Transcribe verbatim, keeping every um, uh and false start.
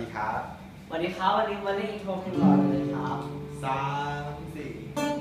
ดีครับวันนี้ครับวันนี้วันนี้อินโทรเพลงหล่อเลยครับสามสี่